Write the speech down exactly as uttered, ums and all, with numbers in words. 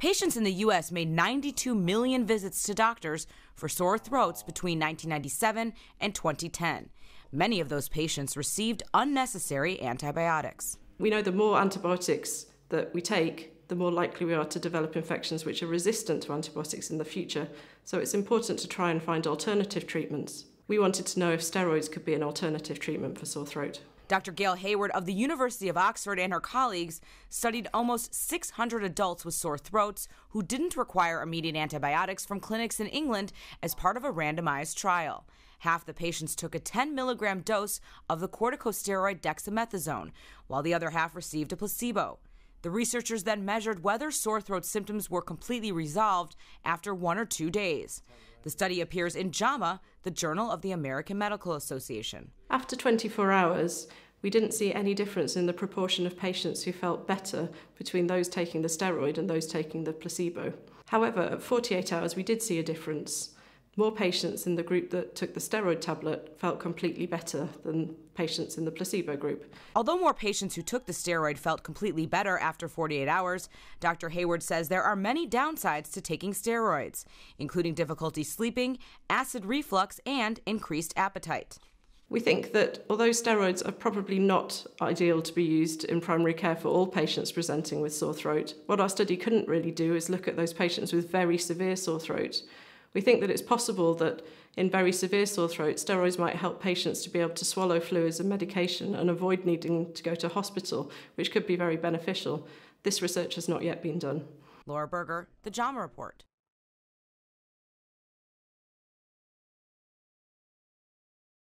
Patients in the U S made ninety-two million visits to doctors for sore throats between nineteen ninety-seven and twenty ten. Many of those patients received unnecessary antibiotics. We know the more antibiotics that we take, the more likely we are to develop infections which are resistant to antibiotics in the future. So it's important to try and find alternative treatments. We wanted to know if steroids could be an alternative treatment for sore throat. Doctor Gail Hayward of the University of Oxford and her colleagues studied almost six hundred adults with sore throats who didn't require immediate antibiotics from clinics in England as part of a randomized trial. Half the patients took a ten milligram dose of the corticosteroid dexamethasone, while the other half received a placebo. The researchers then measured whether sore throat symptoms were completely resolved after one or two days. The study appears in JAMA, the Journal of the American Medical Association. After twenty-four hours, we didn't see any difference in the proportion of patients who felt better between those taking the steroid and those taking the placebo. However, at forty-eight hours, we did see a difference. More patients in the group that took the steroid tablet felt completely better than patients in the placebo group. Although more patients who took the steroid felt completely better after forty-eight hours, Doctor Hayward says there are many downsides to taking steroids, including difficulty sleeping, acid reflux, and increased appetite. We think that although steroids are probably not ideal to be used in primary care for all patients presenting with sore throat, what our study couldn't really do is look at those patients with very severe sore throat. We think that it's possible that in very severe sore throat, steroids might help patients to be able to swallow fluids and medication and avoid needing to go to hospital, which could be very beneficial. This research has not yet been done. Laura Berger, the JAMA Report.